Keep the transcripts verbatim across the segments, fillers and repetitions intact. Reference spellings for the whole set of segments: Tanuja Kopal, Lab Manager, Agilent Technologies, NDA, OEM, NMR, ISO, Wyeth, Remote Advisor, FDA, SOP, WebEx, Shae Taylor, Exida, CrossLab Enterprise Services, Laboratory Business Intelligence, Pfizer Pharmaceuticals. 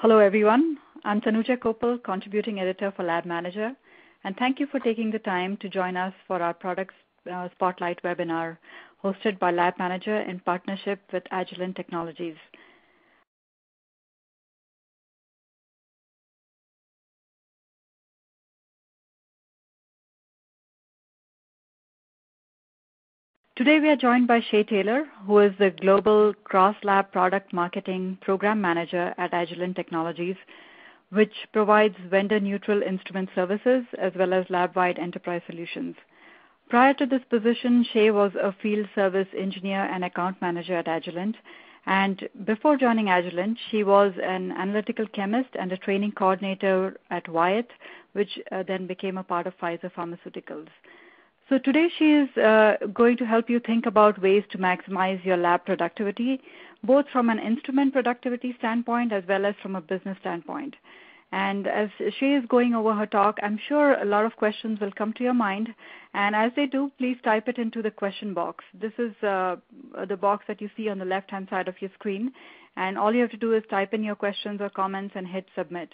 Hello, everyone. I'm Tanuja Kopal, Contributing Editor for Lab Manager, and thank you for taking the time to join us for our Products uh, Spotlight webinar hosted by Lab Manager in partnership with Agilent Technologies. Today we are joined by Shae Taylor, who is the Global CrossLab Product Marketing Program Manager at Agilent Technologies, which provides vendor-neutral instrument services as well as lab-wide enterprise solutions. Prior to this position, Shae was a field service engineer and account manager at Agilent, and before joining Agilent, she was an analytical chemist and a training coordinator at Wyeth, which uh, then became a part of Pfizer Pharmaceuticals. So today she is uh, going to help you think about ways to maximize your lab productivity, both from an instrument productivity standpoint as well as from a business standpoint. And as she is going over her talk, I'm sure a lot of questions will come to your mind. And as they do, please type it into the question box. This is uh, the box that you see on the left-hand side of your screen. And all you have to do is type in your questions or comments and hit submit.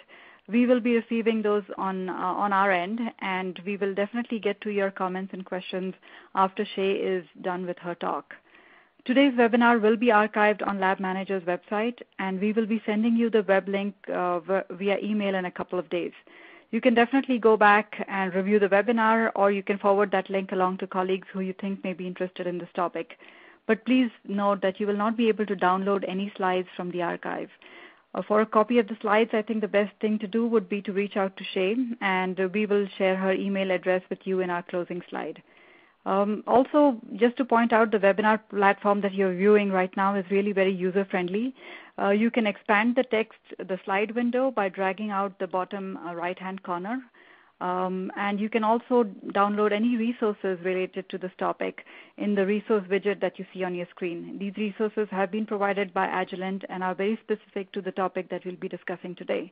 We will be receiving those on uh, on our end, and we will definitely get to your comments and questions after Shae is done with her talk. Today's webinar will be archived on Lab Manager's website, and we will be sending you the web link uh, via email in a couple of days. You can definitely go back and review the webinar, or you can forward that link along to colleagues who you think may be interested in this topic. But please note that you will not be able to download any slides from the archive. For a copy of the slides, I think the best thing to do would be to reach out to Shae, and we will share her email address with you in our closing slide. Um, also, just to point out, the webinar platform that you're viewing right now is really very user-friendly. Uh, you can expand the text, the slide window, by dragging out the bottom uh, right-hand corner. Um, and you can also download any resources related to this topic in the resource widget that you see on your screen. These resources have been provided by Agilent and are very specific to the topic that we'll be discussing today.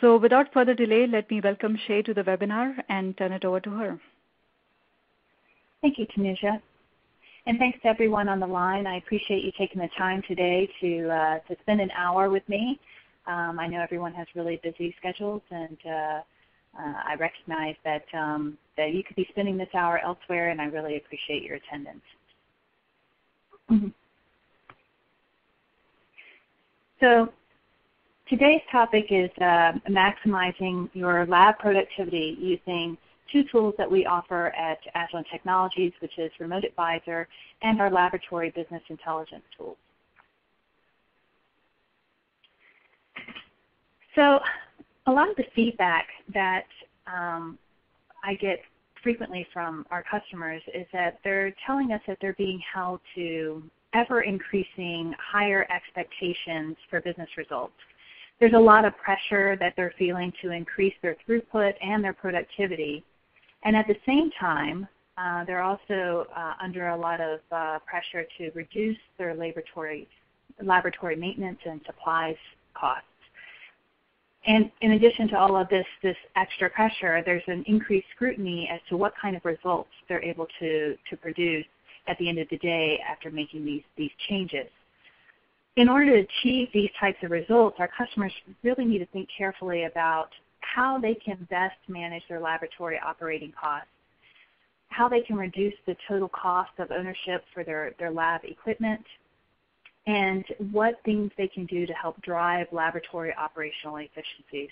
So without further delay, let me welcome Shae to the webinar and turn it over to her. Thank you, Tanuja. And thanks to everyone on the line. I appreciate you taking the time today to, uh, to spend an hour with me. Um, I know everyone has really busy schedules, and uh, Uh, I recognize that, um, that you could be spending this hour elsewhere, and I really appreciate your attendance. Mm-hmm. So today's topic is uh, maximizing your lab productivity using two tools that we offer at Agilent Technologies, which is Remote Advisor and our Laboratory Business Intelligence tools. So a lot of the feedback that um, I get frequently from our customers is that they're telling us that they're being held to ever-increasing higher expectations for business results. There's a lot of pressure that they're feeling to increase their throughput and their productivity. And at the same time, uh, they're also uh, under a lot of uh, pressure to reduce their laboratory, laboratory maintenance and supplies costs. And in addition to all of this, this extra pressure, there's an increased scrutiny as to what kind of results they're able to, to produce at the end of the day after making these, these changes. In order to achieve these types of results, our customers really need to think carefully about how they can best manage their laboratory operating costs, how they can reduce the total cost of ownership for their, their lab equipment, and what things they can do to help drive laboratory operational efficiencies.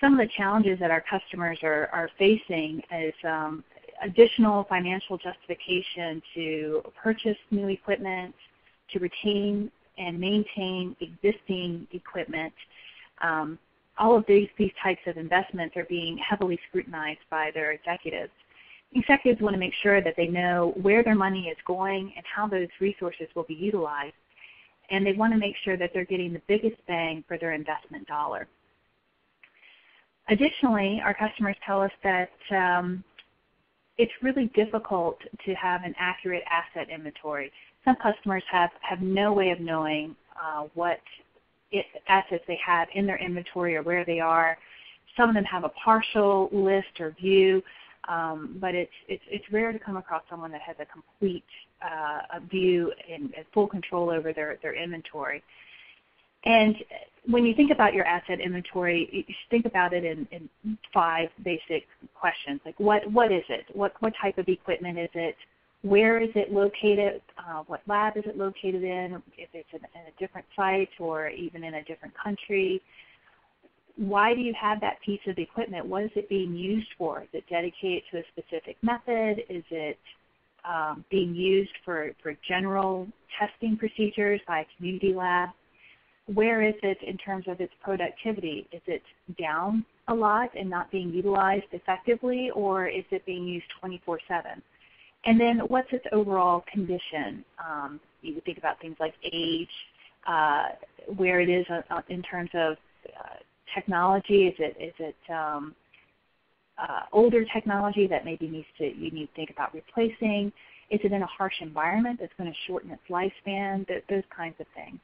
Some of the challenges that our customers are, are facing is um, additional financial justification to purchase new equipment, to retain and maintain existing equipment. Um, all of these, these types of investments are being heavily scrutinized by their executives. Executives want to make sure that they know where their money is going and how those resources will be utilized, and they want to make sure that they're getting the biggest bang for their investment dollar. Additionally, our customers tell us that um, it's really difficult to have an accurate asset inventory. Some customers have, have no way of knowing uh, what it, assets they have in their inventory or where they are. Some of them have a partial list or view. Um, but it's, it's, it's rare to come across someone that has a complete uh, a view and, and full control over their, their inventory. And when you think about your asset inventory, you should think about it in, in five basic questions. Like what, what is it? What, what type of equipment is it? Where is it located? Uh, what lab is it located in? If it's in, in a different site or even in a different country. Why do you have that piece of equipment? What is it being used for? Is it dedicated to a specific method? Is it um, being used for, for general testing procedures by a community lab? Where is it in terms of its productivity? Is it down a lot and not being utilized effectively, or is it being used twenty-four seven? And then what's its overall condition? Um, you would think about things like age, uh, where it is in terms of uh, technology. Is it is it um, uh, older technology that maybe needs to you need to think about replacing? Is it in a harsh environment that's going to shorten its lifespan? Th those kinds of things.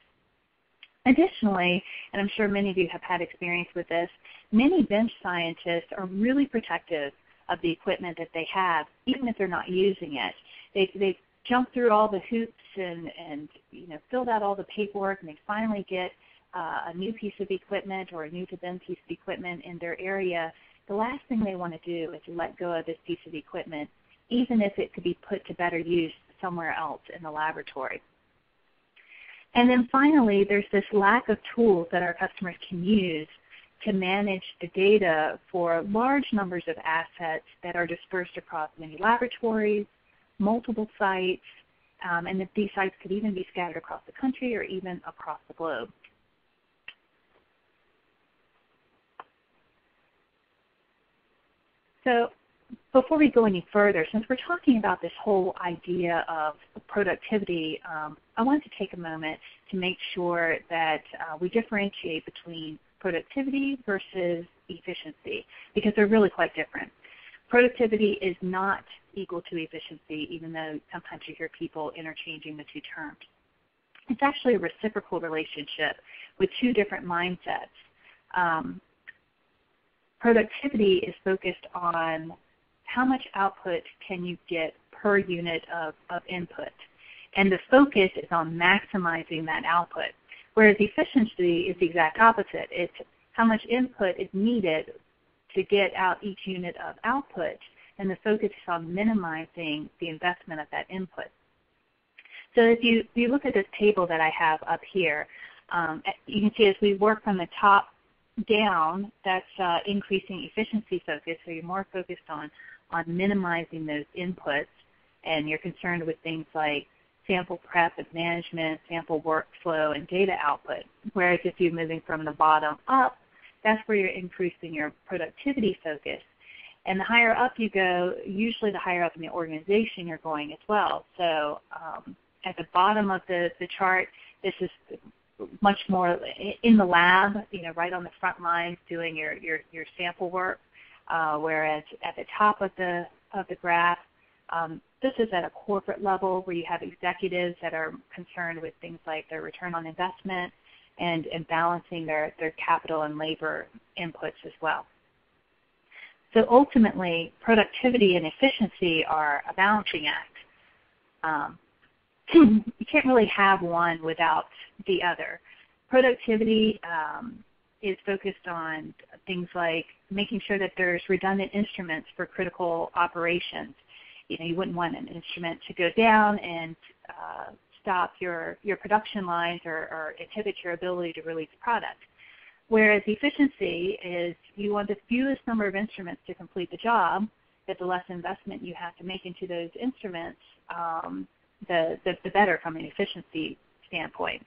Additionally, and I'm sure many of you have had experience with this, many bench scientists are really protective of the equipment that they have, even if they're not using it. They, they've jumped through all the hoops and, and you know, filled out all the paperwork, and they finally get uh, a new piece of equipment or a new-to-them piece of equipment in their area. The last thing they want to do is let go of this piece of equipment, even if it could be put to better use somewhere else in the laboratory. And then finally, there's this lack of tools that our customers can use to manage the data for large numbers of assets that are dispersed across many laboratories, multiple sites, um, and that these sites could even be scattered across the country or even across the globe. So before we go any further, since we're talking about this whole idea of productivity, um, I wanted to take a moment to make sure that uh, we differentiate between productivity versus efficiency, because they're really quite different. Productivity is not equal to efficiency, even though sometimes you hear people interchanging the two terms. It's actually a reciprocal relationship with two different mindsets. Um, productivity is focused on how much output can you get per unit of, of input, and the focus is on maximizing that output. Whereas efficiency is the exact opposite. It's how much input is needed to get out each unit of output, and the focus is on minimizing the investment of that input. So if you, if you look at this table that I have up here, um, you can see as we work from the top down, that's uh, increasing efficiency focus, so you're more focused on, on minimizing those inputs, and you're concerned with things like sample prep and management, sample workflow, and data output. Whereas if you're moving from the bottom up, that's where you're increasing your productivity focus. And the higher up you go, usually the higher up in the organization you're going as well. So um, at the bottom of the, the chart, this is much more in the lab, you know, right on the front lines doing your, your, your sample work. Uh, whereas at the top of the, of the graph, Um, this is at a corporate level where you have executives that are concerned with things like their return on investment and, and balancing their, their capital and labor inputs as well. So ultimately, productivity and efficiency are a balancing act. Um, you can't really have one without the other. Productivity um, is focused on things like making sure that there's redundant instruments for critical operations. You know, you wouldn't want an instrument to go down and uh, stop your, your production lines or, or inhibit your ability to release product. Whereas efficiency is you want the fewest number of instruments to complete the job, that the less investment you have to make into those instruments, um, the, the, the better from an efficiency standpoint.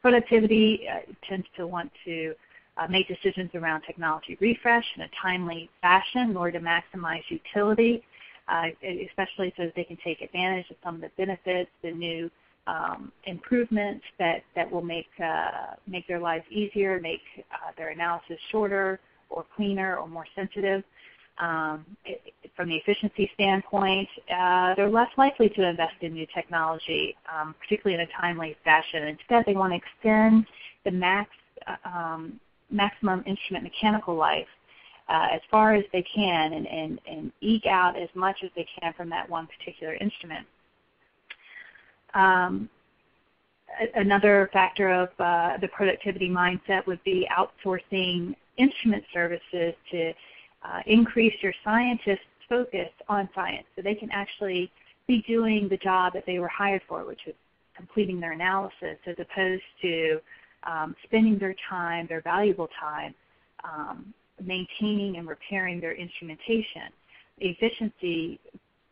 Productivity uh, tends to want to Uh, make decisions around technology refresh in a timely fashion in order to maximize utility, uh, especially so that they can take advantage of some of the benefits, the new um, improvements that, that will make, uh, make their lives easier, make uh, their analysis shorter or cleaner or more sensitive. Um, it, from the efficiency standpoint, uh, they're less likely to invest in new technology, um, particularly in a timely fashion. Instead, they want to extend the max um, maximum instrument mechanical life uh, as far as they can and, and, and eke out as much as they can from that one particular instrument. Um, another factor of uh, the productivity mindset would be outsourcing instrument services to uh, increase your scientists' focus on science so they can actually be doing the job that they were hired for, which is completing their analysis, as opposed to um, spending their time, their valuable time, um, maintaining and repairing their instrumentation. The efficiency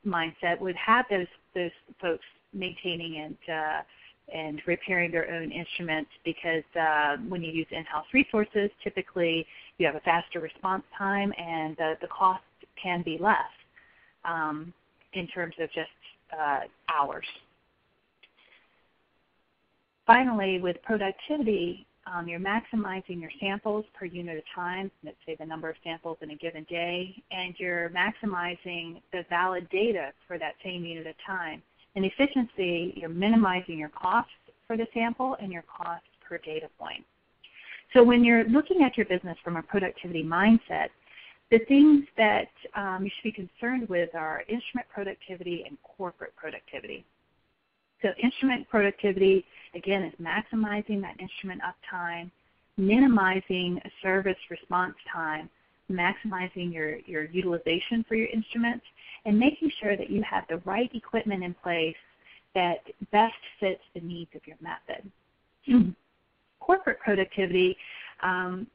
mindset would have those those folks maintaining and uh, and repairing their own instruments, because uh, when you use in-house resources, typically you have a faster response time and uh, the cost can be less um, in terms of just uh, hours. Finally, with productivity, um, you're maximizing your samples per unit of time, let's say the number of samples in a given day, and you're maximizing the valid data for that same unit of time. In efficiency, you're minimizing your costs for the sample and your costs per data point. So when you're looking at your business from a productivity mindset, the things that um, you should be concerned with are instrument productivity and corporate productivity. So instrument productivity, again, is maximizing that instrument uptime, minimizing service response time, maximizing your, your utilization for your instruments, and making sure that you have the right equipment in place that best fits the needs of your method. Mm-hmm. Corporate productivity, um,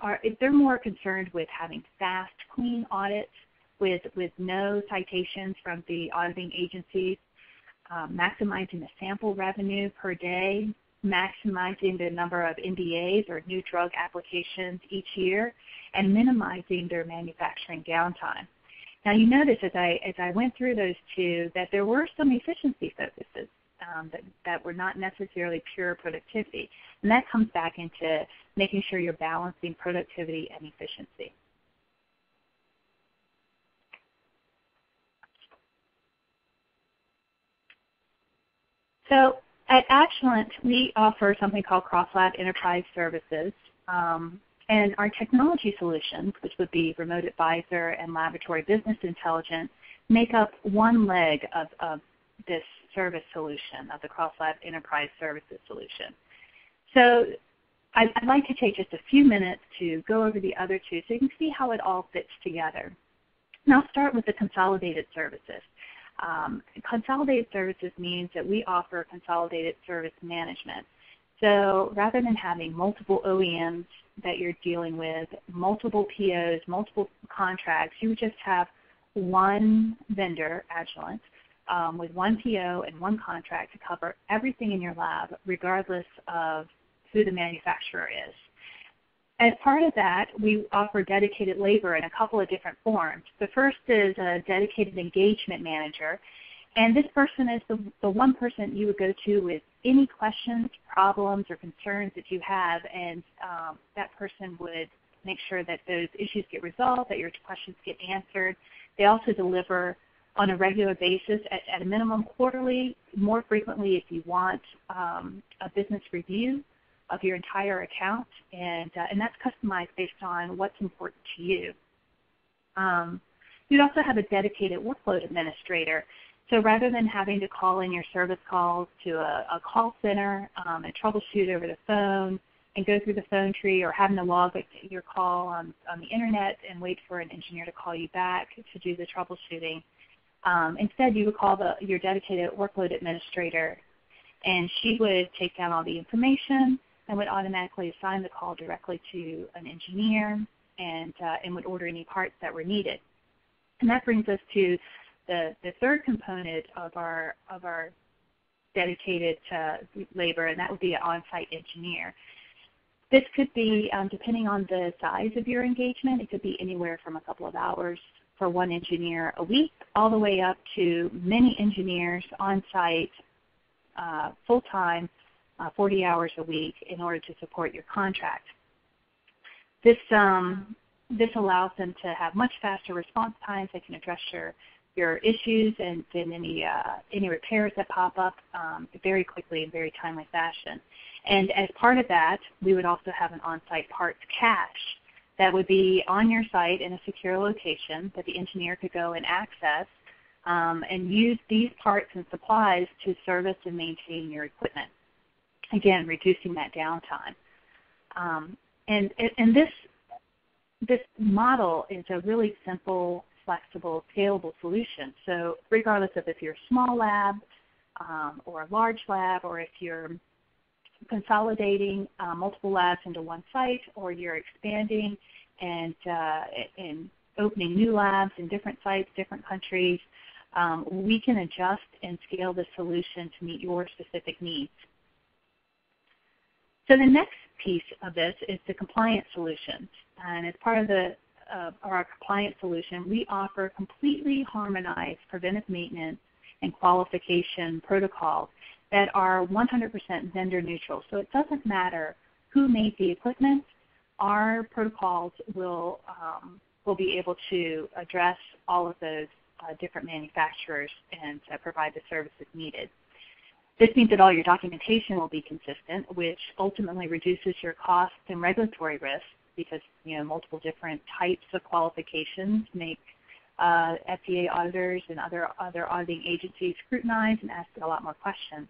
are, they're more concerned with having fast, clean audits with, with no citations from the auditing agencies. Um, maximizing the sample revenue per day, maximizing the number of N D As or new drug applications each year, and minimizing their manufacturing downtime. Now you notice as I, as I went through those two that there were some efficiency focuses um, that, that were not necessarily pure productivity. And that comes back into making sure you're balancing productivity and efficiency. So at Agilent, we offer something called CrossLab Enterprise Services, um, and our technology solutions, which would be Remote Advisor and Laboratory Business Intelligence, make up one leg of, of this service solution, of the CrossLab Enterprise Services solution. So I'd, I'd like to take just a few minutes to go over the other two so you can see how it all fits together. And I'll start with the consolidated services. Um, consolidated services means that we offer consolidated service management. So rather than having multiple O E Ms that you're dealing with, multiple P Os, multiple contracts, you would just have one vendor, Agilent, um, with one P O and one contract to cover everything in your lab, regardless of who the manufacturer is. As part of that, we offer dedicated labor in a couple of different forms. The first is a dedicated engagement manager, and this person is the, the one person you would go to with any questions, problems, or concerns that you have, and um, that person would make sure that those issues get resolved, that your questions get answered. They also deliver on a regular basis, at, at a minimum quarterly, more frequently if you want um, a business review of your entire account, and uh, and that's customized based on what's important to you. Um, you'd also have a dedicated workload administrator. So rather than having to call in your service calls to a, a call center um, and troubleshoot over the phone and go through the phone tree, or having to log your call on, on the internet and wait for an engineer to call you back to do the troubleshooting, um, instead you would call the, your dedicated workload administrator, and she would take down all the information and would automatically assign the call directly to an engineer, and, uh, and would order any parts that were needed. And that brings us to the, the third component of our, of our dedicated uh, labor, and that would be an on-site engineer. This could be, um, depending on the size of your engagement, it could be anywhere from a couple of hours for one engineer a week all the way up to many engineers on-site uh, full-time, Uh, forty hours a week in order to support your contract. This, um, this allows them to have much faster response times. They can address your, your issues and then any, uh, any repairs that pop up um, very quickly in very timely fashion. And as part of that, we would also have an on-site parts cache that would be on your site in a secure location that the engineer could go and access um, and use these parts and supplies to service and maintain your equipment. again, reducing that downtime. Um, and and this this model is a really simple, flexible, scalable solution. So regardless of if you're a small lab um, or a large lab, or if you're consolidating uh, multiple labs into one site, or you're expanding and, uh, and opening new labs in different sites, different countries, um, we can adjust and scale the solution to meet your specific needs. So the next piece of this is the compliance solutions. And as part of the, uh, our compliance solution, we offer completely harmonized preventive maintenance and qualification protocols that are one hundred percent vendor neutral. So it doesn't matter who made the equipment, our protocols will, um, will be able to address all of those uh, different manufacturers and uh, provide the services needed. This means that all your documentation will be consistent, which ultimately reduces your costs and regulatory risk, because you know multiple different types of qualifications make uh, F D A auditors and other other auditing agencies scrutinize and ask a lot more questions.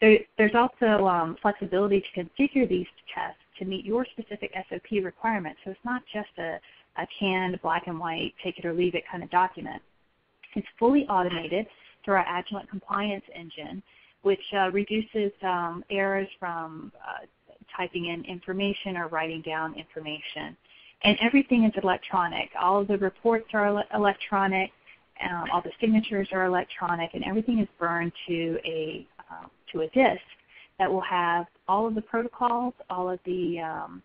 There, there's also um, flexibility to configure these tests to meet your specific S O P requirements. So it's not just a, a canned black and white, take it or leave it kind of document. It's fully automated through our Agilent compliance engine, which uh, reduces um, errors from uh, typing in information or writing down information. And everything is electronic. All of the reports are ele electronic, um, all the signatures are electronic, and everything is burned to a, uh, to a disk that will have all of the protocols, all of the um,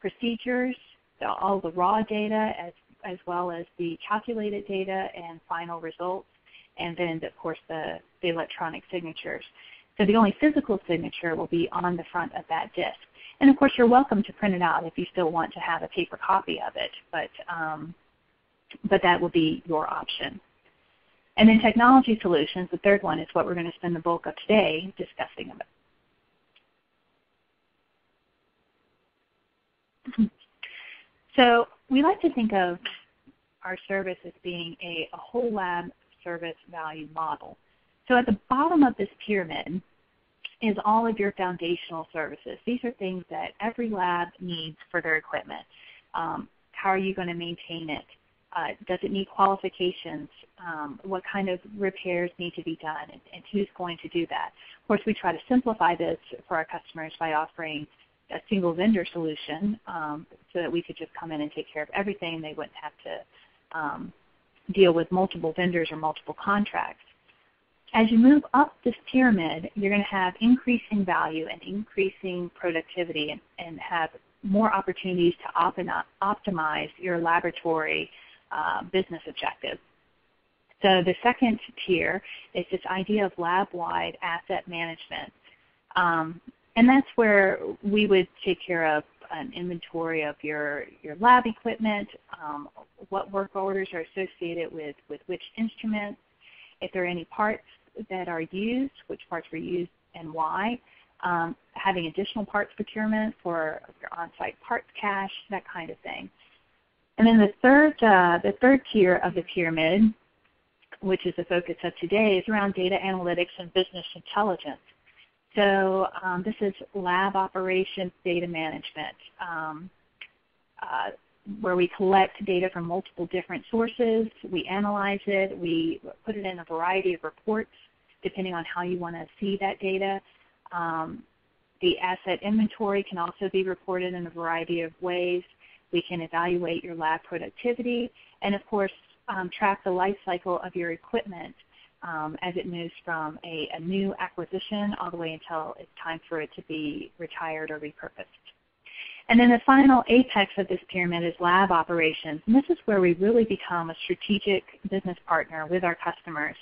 procedures, all of the raw data, as, as well as the calculated data and final results, and then, of course, the, the electronic signatures. So the only physical signature will be on the front of that disk. And, of course, you're welcome to print it out if you still want to have a paper copy of it, but, um, but that will be your option. And then technology solutions, the third one, is what we're going to spend the bulk of today discussing about. So we like to think of our service as being a, a whole lab service value model. So at the bottom of this pyramid is all of your foundational services. These are things that every lab needs for their equipment. Um, how are you going to maintain it? Uh, does it need qualifications? Um, what kind of repairs need to be done, and, and who's going to do that? Of course, we try to simplify this for our customers by offering a single vendor solution um, so that we could just come in and take care of everything. They wouldn't have to um, deal with multiple vendors or multiple contracts. As you move up this pyramid, you're going to have increasing value and increasing productivity, and, and have more opportunities to op optimize your laboratory uh, business objectives. So the second tier is this idea of lab-wide asset management. Um, and that's where we would take care of an inventory of your, your lab equipment, um, what work orders are associated with, with which instruments, if there are any parts that are used, which parts were used and why, um, having additional parts procurement for your on-site parts cache, that kind of thing. And then the third, uh, the third tier of the pyramid, which is the focus of today, is around data analytics and business intelligence. So um, this is lab operations data management, um, uh, where we collect data from multiple different sources, we analyze it, we put it in a variety of reports depending on how you want to see that data. Um, the asset inventory can also be reported in a variety of ways. We can evaluate your lab productivity and, of course, um, track the life cycle of your equipment um, as it moves from a, a new acquisition all the way until it's time for it to be retired or repurposed. And then the final apex of this pyramid is lab operations. And this is where we really become a strategic business partner with our customers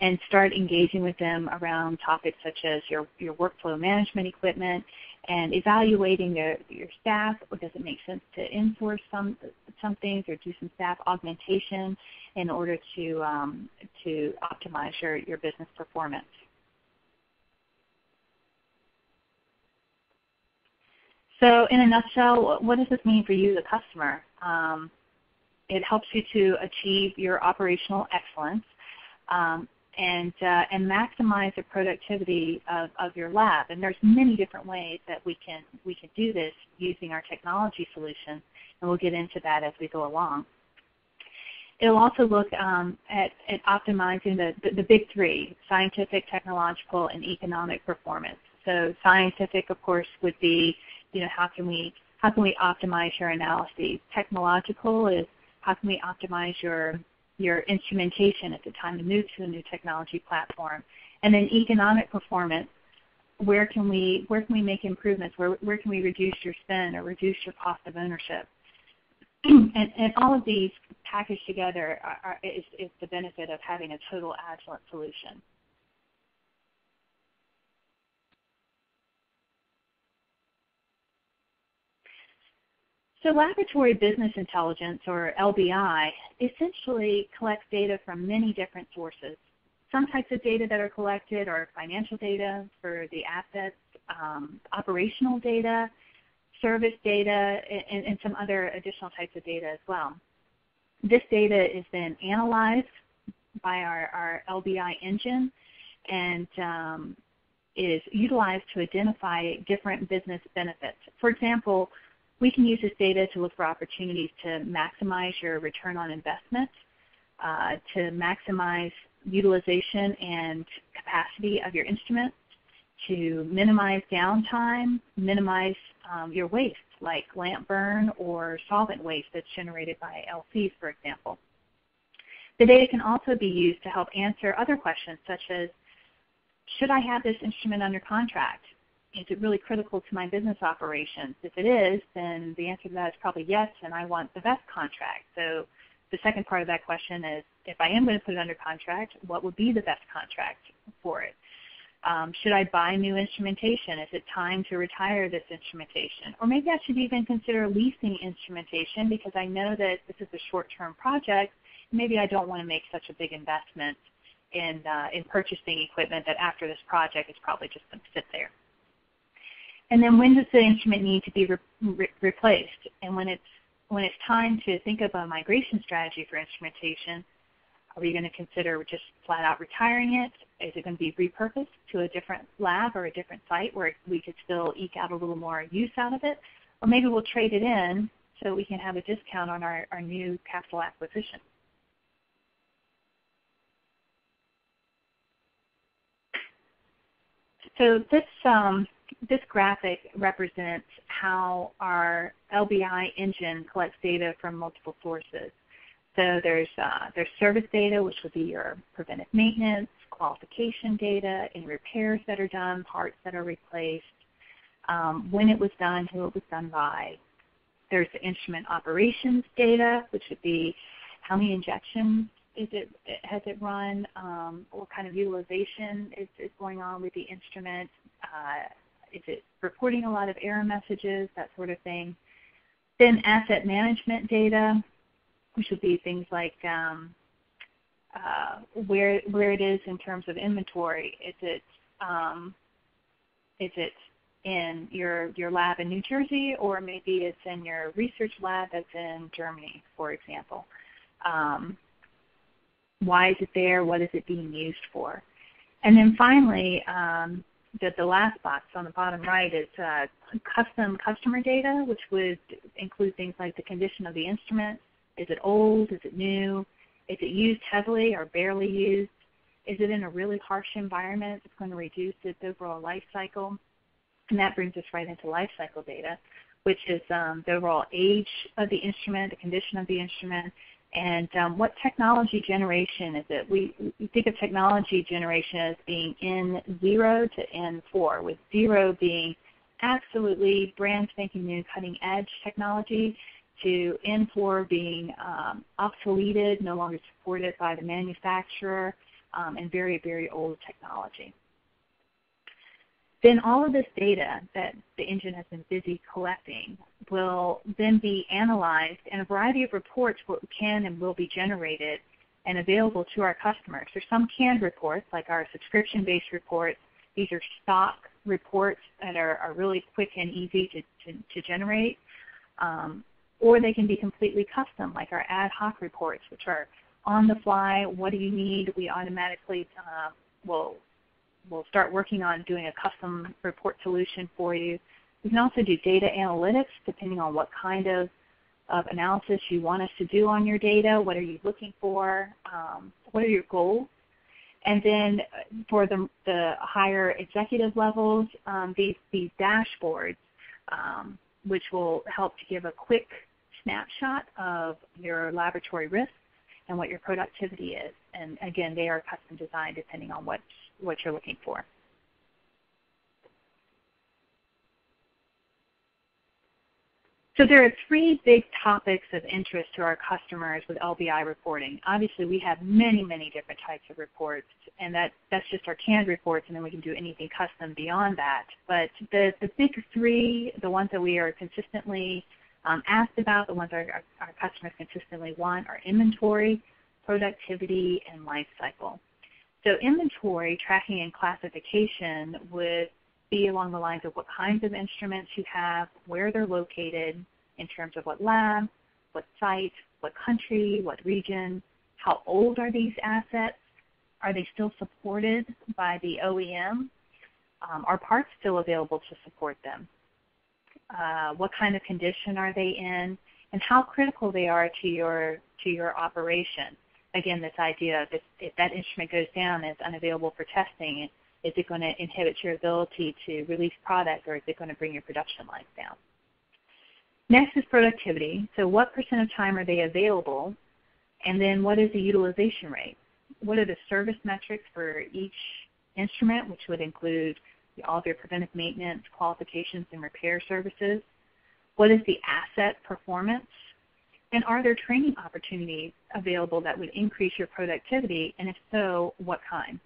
and start engaging with them around topics such as your, your workflow management equipment and evaluating your, your staff. Or does it make sense to insource some, some things or do some staff augmentation in order to, um, to optimize your, your business performance? So in a nutshell, what does this mean for you, the customer? Um, it helps you to achieve your operational excellence. Um, and uh, and maximize the productivity of, of your lab. And there's many different ways that we can we can do this using our technology solution, and we'll get into that as we go along. It'll also look um, at, at optimizing the, the, the big three, scientific, technological, and economic performance. So scientific, of course, would be, you know, how can we how can we optimize your analyses? Technological is how can we optimize your your instrumentation at the time to move to a new technology platform. And then economic performance, where can we where can we make improvements? Where where can we reduce your spend or reduce your cost of ownership? And, and all of these packaged together are, are, is, is the benefit of having a total Agilent solution. So Laboratory Business Intelligence, or L B I, essentially collects data from many different sources. Some types of data that are collected are financial data for the assets, um, operational data, service data, and, and some other additional types of data as well. This data is then analyzed by our, our L B I engine and um, is utilized to identify different business benefits. For example, we can use this data to look for opportunities to maximize your return on investment, uh, to maximize utilization and capacity of your instruments, to minimize downtime, minimize um, your waste, like lamp burn or solvent waste that's generated by L Cs, for example. The data can also be used to help answer other questions, such as, should I have this instrument under contract? Is it really critical to my business operations? If it is, then the answer to that is probably yes, and I want the best contract. So the second part of that question is, if I am going to put it under contract, what would be the best contract for it? Um, should I buy new instrumentation? Is it time to retire this instrumentation? Or maybe I should even consider leasing instrumentation because I know that this is a short-term project. Maybe I don't want to make such a big investment in, uh, in purchasing equipment that after this project is probably just going to sit there. And then when does the instrument need to be re re replaced? And when it's, when it's time to think of a migration strategy for instrumentation, are we going to consider just flat out retiring it? Is it going to be repurposed to a different lab or a different site where we could still eke out a little more use out of it? Or maybe we'll trade it in so we can have a discount on our, our new capital acquisition. So this... Um, This graphic represents how our L B I engine collects data from multiple sources. So there's, uh, there's service data, which would be your preventive maintenance, qualification data, and repairs that are done, parts that are replaced, um, when it was done, who it was done by. There's the instrument operations data, which would be how many injections is it, has it run, um, what kind of utilization is, is going on with the instrument, uh, is it reporting a lot of error messages, that sort of thing. Then asset management data, which would be things like um, uh, where where it is in terms of inventory. Is it um, is it in your your lab in New Jersey, or maybe it's in your research lab that's in Germany, for example. Um, why is it there? What is it being used for? And then finally. Um, The, the last box on the bottom right is uh, custom customer data, which would include things like the condition of the instrument. Is it old? Is it new? Is it used heavily or barely used? Is it in a really harsh environment that's going to reduce its overall life cycle? And that brings us right into life cycle data, which is um, the overall age of the instrument, the condition of the instrument, and um, what technology generation is it? We, we think of technology generation as being N zero to N four, with zero being absolutely brand spanking new, cutting edge technology, to N four being um, obsoleted, no longer supported by the manufacturer, um, and very, very old technology. Then all of this data that the engine has been busy collecting will then be analyzed, and a variety of reports can and will be generated and available to our customers. There's some canned reports, like our subscription-based reports. These are stock reports that are, are really quick and easy to, to, to generate. Um, or they can be completely custom, like our ad hoc reports, which are on the fly, what do you need? We automatically uh, will will start working on doing a custom report solution for you. We can also do data analytics, depending on what kind of, of analysis you want us to do on your data. What are you looking for? Um, what are your goals? And then for the, the higher executive levels, um, these, these dashboards, um, which will help to give a quick snapshot of your laboratory risk and what your productivity is. And again, they are custom designed depending on what, what you're looking for. So there are three big topics of interest to our customers with L B I reporting. Obviously, we have many, many different types of reports, and that, that's just our canned reports, and then we can do anything custom beyond that. But the, the big three, the ones that we are consistently um, asked about, the ones our, our, our customers consistently want, are inventory, productivity, and life cycle. So inventory tracking and classification would be along the lines of what kinds of instruments you have, where they're located in terms of what lab, what site, what country, what region, how old are these assets, are they still supported by the O E M, um, are parts still available to support them, uh, what kind of condition are they in, and how critical they are to your, to your operation. Again, this idea of if, if that instrument goes down and it's unavailable for testing, is it going to inhibit your ability to release product, or is it going to bring your production lines down? Next is productivity. So what percent of time are they available? And then what is the utilization rate? What are the service metrics for each instrument, which would include all of your preventive maintenance, qualifications, and repair services? What is the asset performance? And are there training opportunities available that would increase your productivity? And if so, what kind?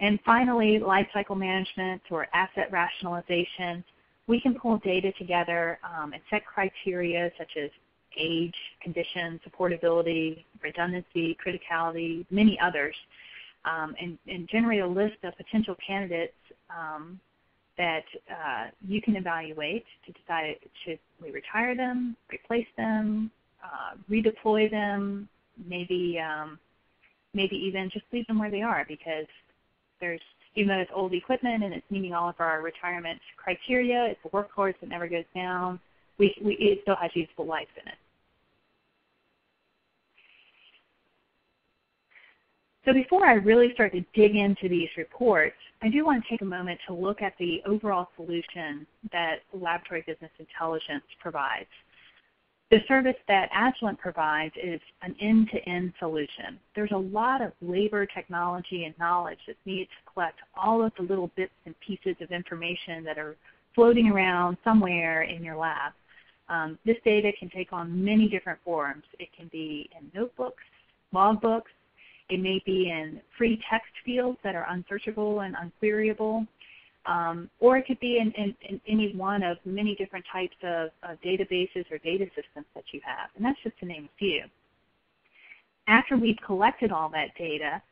And finally, lifecycle management or asset rationalization. We can pull data together um, and set criteria such as age, condition, supportability, redundancy, criticality, many others, um, and, and generate a list of potential candidates um, that uh, you can evaluate to decide, should we retire them, replace them, uh, redeploy them, maybe, um, maybe even just leave them where they are, because there's, even though it's old equipment and it's meeting all of our retirement criteria, it's a workhorse that never goes down, we, we, it still has useful life in it. So before I really start to dig into these reports, I do want to take a moment to look at the overall solution that Laboratory Business Intelligence provides. The service that Agilent provides is an end-to-end solution. There's a lot of labor, technology, and knowledge that's needed to collect all of the little bits and pieces of information that are floating around somewhere in your lab. Um, this data can take on many different forms. It can be in notebooks, logbooks. It may be in free text fields that are unsearchable and unqueryable. Um, or it could be in, in, in any one of many different types of, of databases or data systems that you have, and that's just to name a few. After we've collected all that data,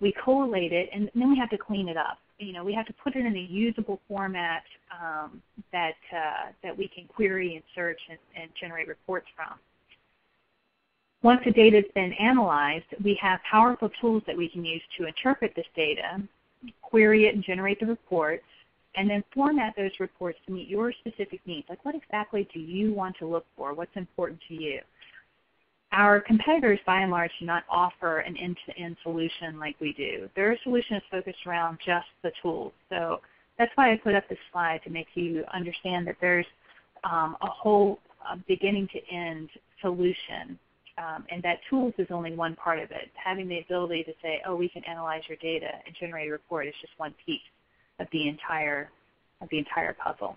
we collate it, and then we have to clean it up. You know, we have to put it in a usable format um, that, uh, that we can query and search and, and generate reports from. Once the data has been analyzed, we have powerful tools that we can use to interpret this data, query it and generate the reports, and then format those reports to meet your specific needs. Like, what exactly do you want to look for? What's important to you? Our competitors, by and large, do not offer an end-to-end solution like we do. Their solution is focused around just the tools. So that's why I put up this slide, to make you understand that there's um, a whole uh, beginning-to-end solution. Um, and that tools is only one part of it. Having the ability to say, oh, we can analyze your data and generate a report is just one piece of the entire, of the entire puzzle.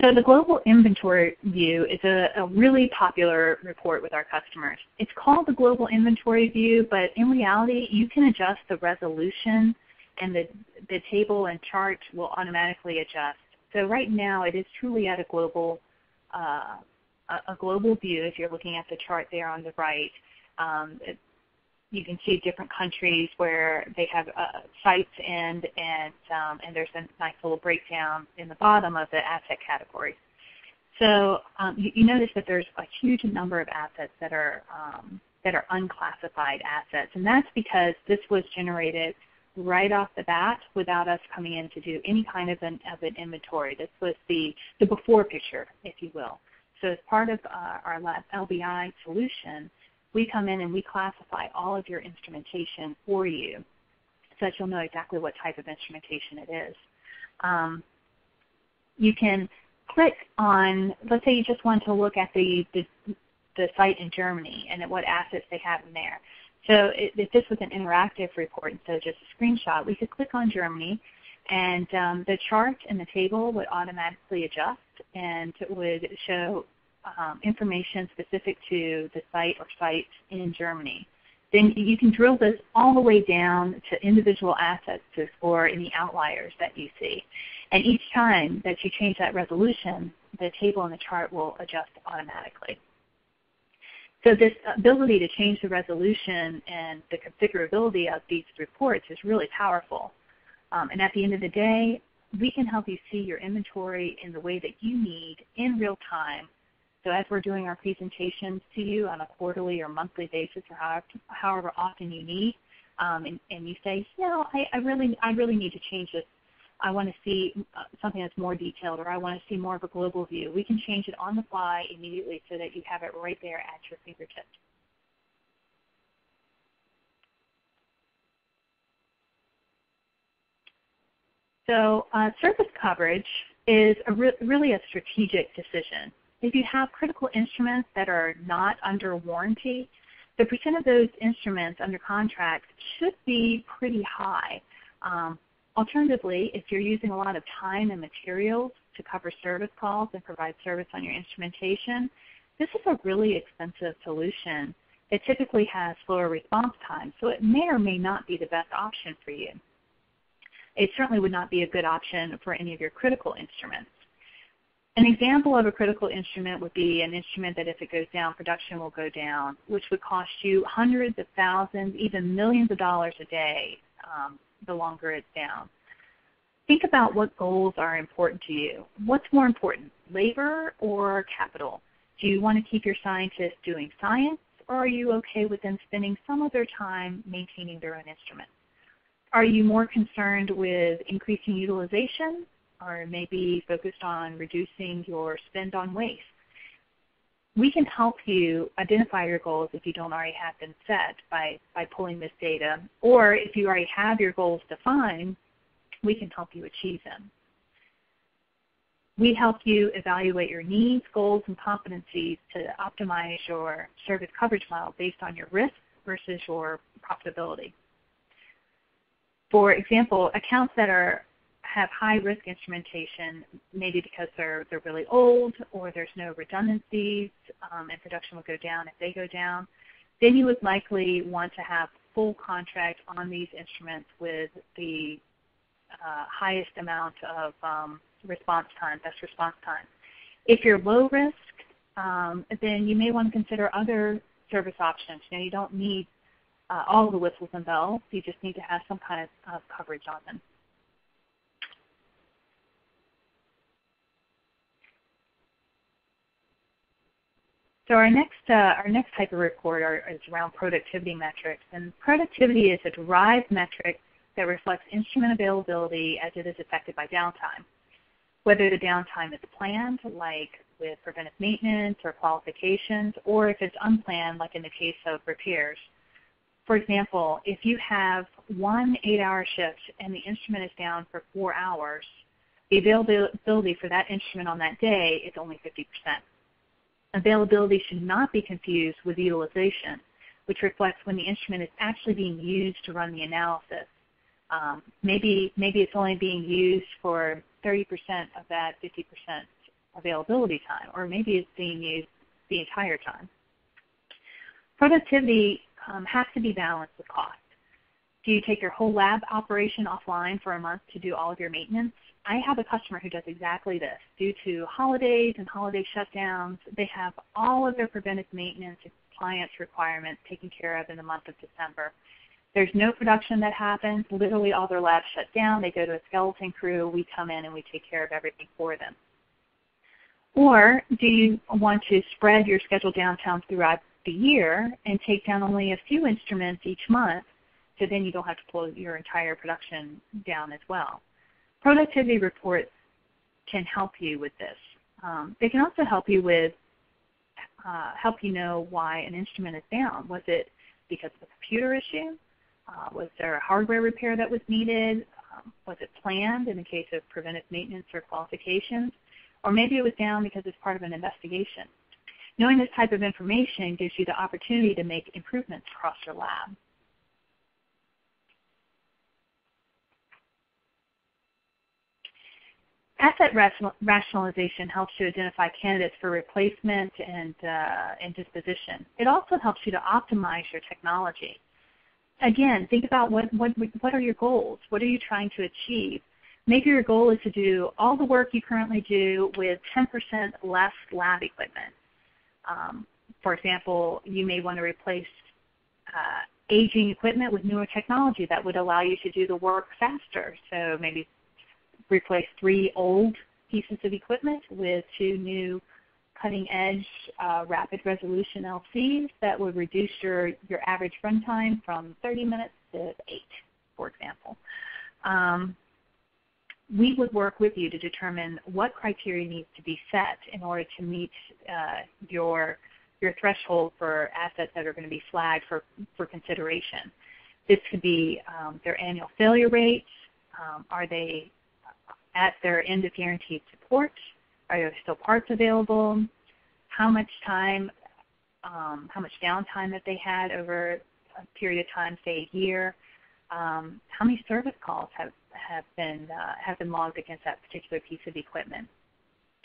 So the Global Inventory View is a, a really popular report with our customers. It's called the Global Inventory View, but in reality, you can adjust the resolution, and the, the table and chart will automatically adjust. So right now, it is truly at a global, uh, a global view. If you're looking at the chart there on the right, um, it, you can see different countries where they have uh, sites in, and, um, and there's a nice little breakdown in the bottom of the asset categories. So um, you, you notice that there's a huge number of assets that are um, that are unclassified assets, and that's because this was generated right off the bat without us coming in to do any kind of an, of an inventory. This was the, the before picture, if you will. So as part of uh, our L B I solution, we come in and we classify all of your instrumentation for you so that you'll know exactly what type of instrumentation it is. Um, you can click on, let's say you just want to look at the, the, the site in Germany and at what assets they have in there. So if this was an interactive report instead of just a screenshot, we could click on Germany, and um, the chart and the table would automatically adjust and would show um, information specific to the site or sites in Germany. Then you can drill this all the way down to individual assets to explore any outliers that you see. And each time that you change that resolution, the table and the chart will adjust automatically. So this ability to change the resolution and the configurability of these reports is really powerful. Um, and at the end of the day, we can help you see your inventory in the way that you need in real time. So as we're doing our presentations to you on a quarterly or monthly basis or however, however often you need, um, and, and you say, you know, I, I, really, I really need to change this. I want to see something that's more detailed, or I want to see more of a global view. We can change it on the fly immediately so that you have it right there at your fingertips. So uh, service coverage is a re really a strategic decision. If you have critical instruments that are not under warranty, the percent of those instruments under contract should be pretty high. Um, Alternatively, if you're using a lot of time and materials to cover service calls and provide service on your instrumentation, this is a really expensive solution. It typically has slower response time, so it may or may not be the best option for you. It certainly would not be a good option for any of your critical instruments. An example of a critical instrument would be an instrument that if it goes down, production will go down, which would cost you hundreds of thousands, even millions of dollars a day. Um, the longer it's down. Think about what goals are important to you. What's more important, labor or capital? Do you want to keep your scientists doing science, or are you okay with them spending some of their time maintaining their own instruments? Are you more concerned with increasing utilization, or maybe focused on reducing your spend on waste? We can help you identify your goals if you don't already have them set by, by pulling this data, or if you already have your goals defined, we can help you achieve them. We help you evaluate your needs, goals, and competencies to optimize your service coverage model based on your risk versus your profitability. For example, accounts that are have high-risk instrumentation, maybe because they're, they're really old or there's no redundancies um, and production will go down if they go down, then you would likely want to have full contract on these instruments with the uh, highest amount of um, response time, best response time. If you're low risk, um, then you may want to consider other service options. You know, you don't need uh, all the whistles and bells. You just need to have some kind of, of coverage on them. So our next, uh, our next type of report are, is around productivity metrics. And productivity is a derived metric that reflects instrument availability as it is affected by downtime, whether the downtime is planned, like with preventive maintenance or qualifications, or if it's unplanned, like in the case of repairs. For example, if you have one eight-hour shift and the instrument is down for four hours, the availability for that instrument on that day is only fifty percent. Availability should not be confused with utilization, which reflects when the instrument is actually being used to run the analysis. Um, maybe, maybe it's only being used for thirty percent of that fifty percent availability time, or maybe it's being used the entire time. Productivity um, has to be balanced with cost. Do you take your whole lab operation offline for a month to do all of your maintenance? I have a customer who does exactly this. Due to holidays and holiday shutdowns, they have all of their preventive maintenance and compliance requirements taken care of in the month of December. There's no production that happens. Literally all their labs shut down. They go to a skeleton crew. We come in and we take care of everything for them. Or do you want to spread your schedule downtime throughout the year and take down only a few instruments each month, so then you don't have to pull your entire production down as well? Productivity reports can help you with this. Um, they can also help you with uh, help you know why an instrument is down. Was it because of a computer issue? Uh, was there a hardware repair that was needed? Um, was it planned in the case of preventive maintenance or qualifications? Or maybe it was down because it's part of an investigation. Knowing this type of information gives you the opportunity to make improvements across your lab. Asset rationalization helps you identify candidates for replacement and, uh, and disposition. It also helps you to optimize your technology. Again, think about what, what, what are your goals? What are you trying to achieve? Maybe your goal is to do all the work you currently do with ten percent less lab equipment. Um, for example, you may want to replace uh, aging equipment with newer technology that would allow you to do the work faster. So maybe replace three old pieces of equipment with two new cutting-edge uh, rapid resolution L Cs that would reduce your, your average runtime from thirty minutes to eight, for example. Um, we would work with you to determine what criteria needs to be set in order to meet uh, your, your threshold for assets that are going to be flagged for, for consideration. This could be um, their annual failure rates. Um, are they at their end of guaranteed support? Are there still parts available? How much time, um, how much downtime that they had over a period of time, say a year? Um, how many service calls have, have been uh, have been logged against that particular piece of equipment?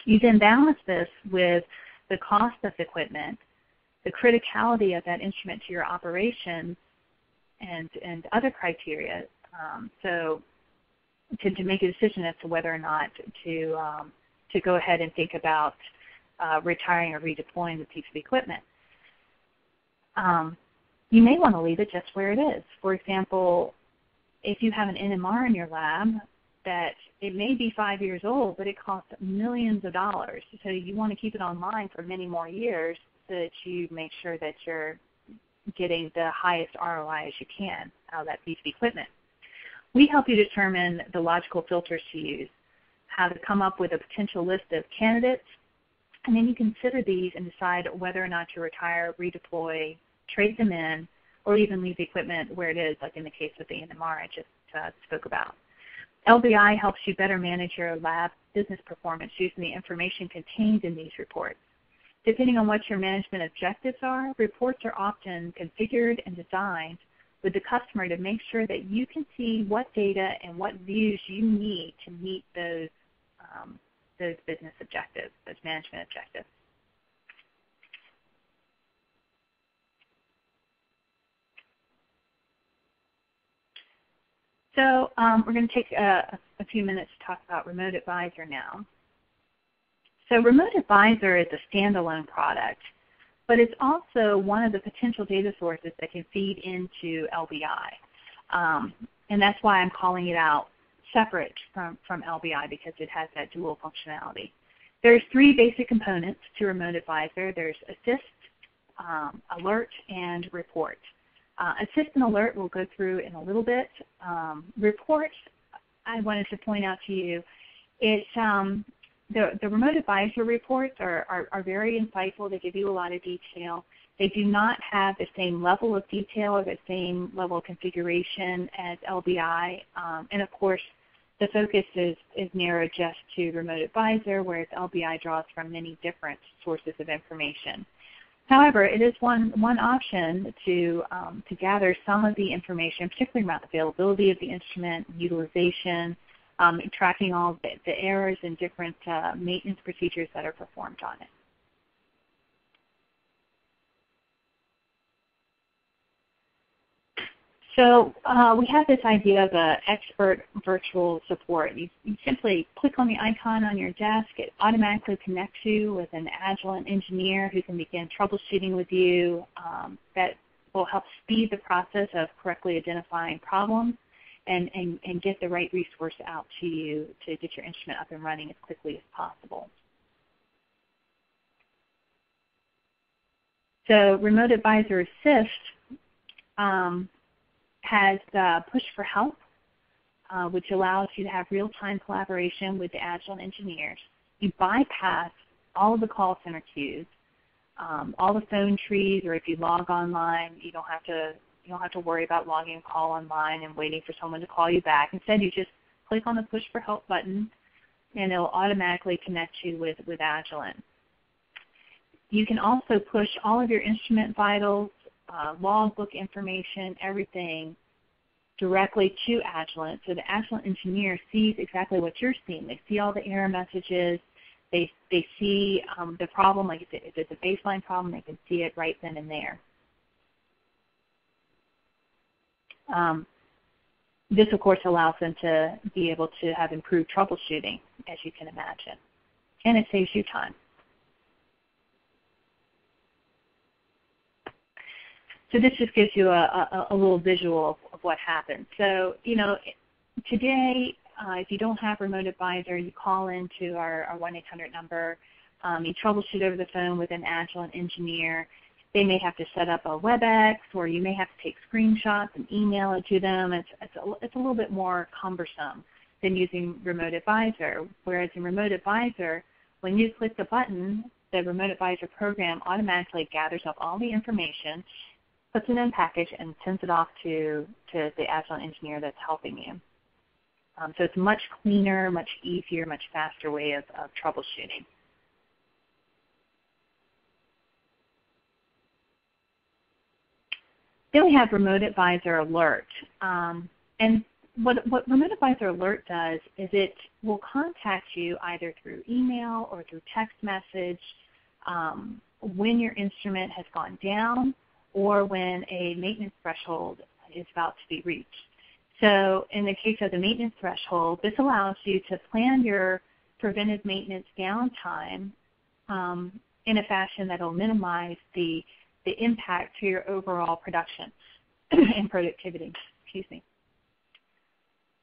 You then balance this with the cost of the equipment, the criticality of that instrument to your operations, and and other criteria. Um, so. To, to make a decision as to whether or not to um, to go ahead and think about uh, retiring or redeploying the piece of equipment. Um, you may want to leave it just where it is. For example, if you have an N M R in your lab that it may be five years old, but it costs millions of dollars, so you want to keep it online for many more years so that you make sure that you're getting the highest R O I as you can out of that piece of equipment. We help you determine the logical filters to use, how to come up with a potential list of candidates, and then you consider these and decide whether or not to retire, redeploy, trade them in, or even leave the equipment where it is, like in the case with the N M R I just uh, spoke about. L B I helps you better manage your lab business performance using the information contained in these reports. Depending on what your management objectives are, reports are often configured and designed with the customer to make sure that you can see what data and what views you need to meet those, um, those business objectives, those management objectives. So um, we're going to take a, a few minutes to talk about Remote Advisor now. So Remote Advisor is a standalone product, but it's also one of the potential data sources that can feed into L B I. Um, and that's why I'm calling it out separate from, from L B I, because it has that dual functionality. There's three basic components to Remote Advisor. There's Assist, um, Alert, and Report. Uh, assist and Alert we'll go through in a little bit. Um, report, I wanted to point out to you, it's um, The, the Remote Advisor reports are, are, are very insightful. They give you a lot of detail. They do not have the same level of detail or the same level of configuration as L B I. Um, and, of course, the focus is, is narrowed just to Remote Advisor, whereas L B I draws from many different sources of information. However, it is one, one option to, um, to gather some of the information, particularly about availability of the instrument, utilization, Um, tracking all the, the errors and different uh, maintenance procedures that are performed on it. So uh, we have this idea of uh, expert virtual support. You, you simply click on the icon on your desk. It automatically connects you with an Agilent engineer who can begin troubleshooting with you. Um, that will help speed the process of correctly identifying problems And, and, and get the right resource out to you to get your instrument up and running as quickly as possible. So Remote Advisor Assist um, has uh, Push for Help, uh, which allows you to have real-time collaboration with the Agilent engineers. You bypass all of the call center queues, um, all the phone trees, or if you log online, you don't have to you don't have to worry about logging a call online and waiting for someone to call you back. Instead, you just click on the Push for Help button, and it will automatically connect you with, with Agilent. You can also push all of your instrument vitals, uh, logbook information, everything directly to Agilent. So the Agilent engineer sees exactly what you're seeing. They see all the error messages. They, they see um, the problem. Like if it's a baseline problem, they can see it right then and there. Um, this, of course, allows them to be able to have improved troubleshooting, as you can imagine. And it saves you time. So this just gives you a, a, a little visual of, of what happens. So, you know, today, uh, if you don't have Remote Advisor, you call into our, our one eight hundred number. Um, you troubleshoot over the phone with an Agilent engineer. They may have to set up a WebEx, or you may have to take screenshots and email it to them. It's, it's, a, it's a little bit more cumbersome than using Remote Advisor, whereas in Remote Advisor, when you click the button, the Remote Advisor program automatically gathers up all the information, puts it in a package, and sends it off to, to the Agilent engineer that's helping you. Um, so it's a much cleaner, much easier, much faster way of, of troubleshooting. Then we have Remote Advisor Alert. Um, and what, what Remote Advisor Alert does is it will contact you either through email or through text message um, when your instrument has gone down, or when a maintenance threshold is about to be reached. So in the case of the maintenance threshold, this allows you to plan your preventive maintenance downtime um, in a fashion that will minimize the, the impact to your overall production and productivity. Excuse me.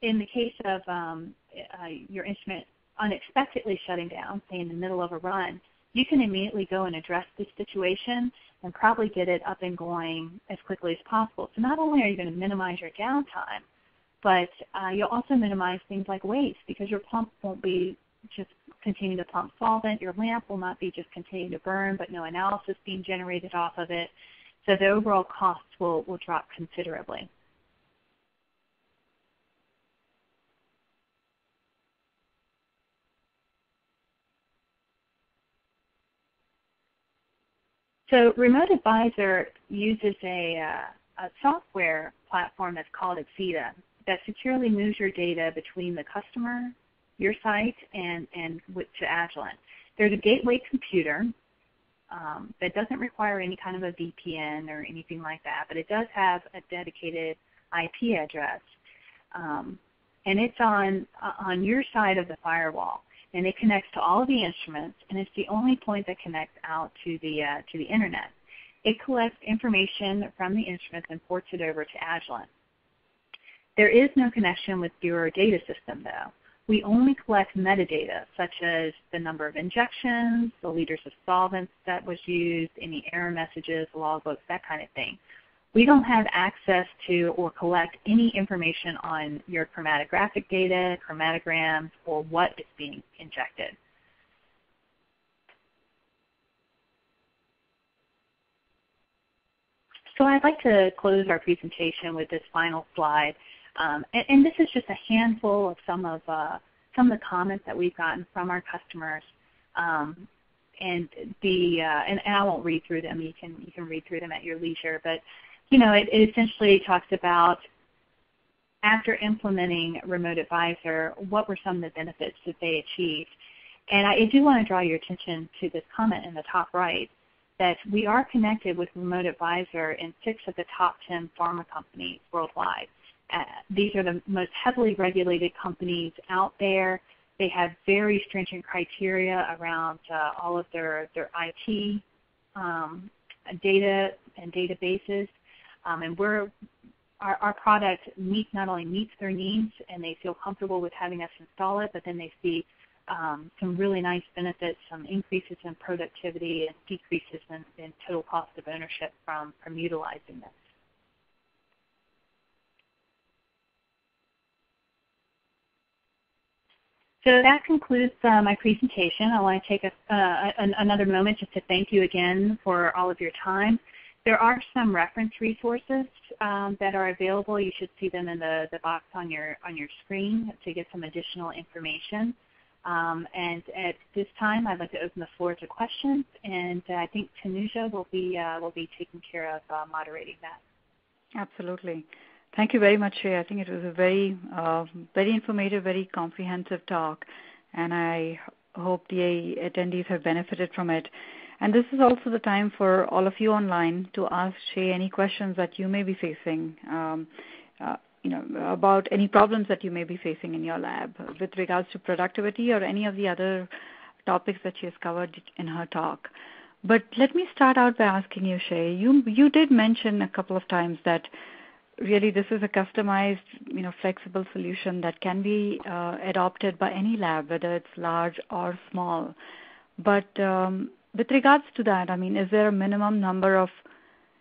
In the case of um, uh, your instrument unexpectedly shutting down, say in the middle of a run, you can immediately go and address this situation and probably get it up and going as quickly as possible. So not only are you going to minimize your downtime, but uh, you'll also minimize things like waste, because your pump won't be just continuing to pump solvent. Your lamp will not be just continuing to burn, but no analysis being generated off of it. So the overall costs will, will drop considerably. So Remote Advisor uses a, uh, a software platform that's called Exida that securely moves your data between the customer, your site, and, and with, to Agilent. There's a gateway computer um, that doesn't require any kind of a V P N or anything like that, but it does have a dedicated I P address, um, and it's on, uh, on your side of the firewall. And it connects to all of the instruments, and it's the only point that connects out to the uh, to the internet. It collects information from the instruments and ports it over to Agilent. There is no connection with your data system, though. We only collect metadata, such as the number of injections, the liters of solvents that was used, any error messages, logbooks, that kind of thing. We don't have access to or collect any information on your chromatographic data, chromatograms, or what is being injected. So I'd like to close our presentation with this final slide. Um, and, and this is just a handful of some of, uh, some of the comments that we've gotten from our customers. Um, and, the, uh, and, and I won't read through them. You can, you can read through them at your leisure. But you know, it, it essentially talks about, after implementing Remote Advisor, what were some of the benefits that they achieved. And I do want to draw your attention to this comment in the top right, that we are connected with Remote Advisor in six of the top ten pharma companies worldwide. Uh, these are the most heavily regulated companies out there. They have very stringent criteria around uh, all of their, their I T um, data and databases. Um, and we're, our, our product meet, not only meets their needs and they feel comfortable with having us install it, but then they see um, some really nice benefits, some increases in productivity and decreases in, in total cost of ownership from, from utilizing this. So that concludes uh, my presentation. I want to take a, uh, an, another moment just to thank you again for all of your time. There are some reference resources um, that are available. You should see them in the, the box on your, on your screen to get some additional information. Um, and at this time, I'd like to open the floor to questions, and uh, I think Tanuja will be, uh, will be taking care of uh, moderating that. Absolutely. Thank you very much, Shae. I think it was a very, uh, very informative, very comprehensive talk, and I hope the attendees have benefited from it. And this is also the time for all of you online to ask Shae any questions that you may be facing, um, uh, you know, about any problems that you may be facing in your lab with regards to productivity or any of the other topics that she has covered in her talk. But let me start out by asking you, Shae. You you did mention a couple of times that really, this is a customized, you know, flexible solution that can be uh, adopted by any lab, whether it's large or small. But um, with regards to that, I mean, is there a minimum number of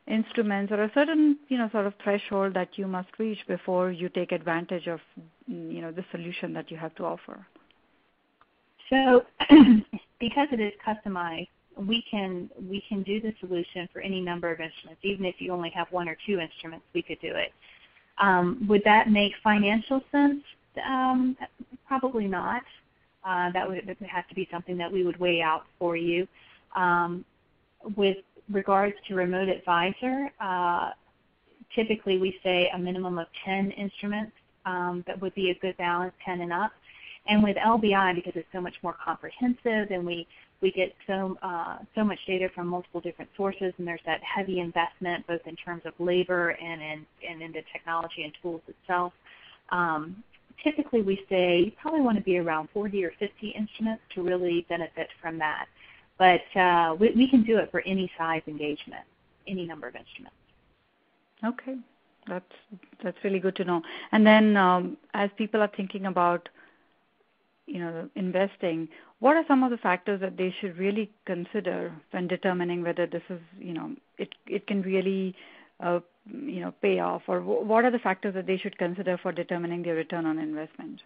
instruments or a certain, you know, sort of threshold that you must reach before you take advantage of, you know, the solution that you have to offer? So because it is customized, we can we can do the solution for any number of instruments. Even if you only have one or two instruments, we could do it. Um, would that make financial sense? Um, probably not. Uh, that would have to be something that we would weigh out for you. Um, with regards to Remote Advisor, uh, typically we say a minimum of ten instruments. Um, that would be a good balance, ten and up. And with L B I, because it's so much more comprehensive, and we We get so, uh, so much data from multiple different sources, and there's that heavy investment both in terms of labor and in, and in the technology and tools itself. Um, typically we say you probably want to be around forty or fifty instruments to really benefit from that. But uh, we, we can do it for any size engagement, any number of instruments. Okay. That's, that's really good to know. And then um, as people are thinking about, you know, investing, what are some of the factors that they should really consider when determining whether this is, you know, it, it can really, uh, you know, pay off? Or w what are the factors that they should consider for determining their return on investment?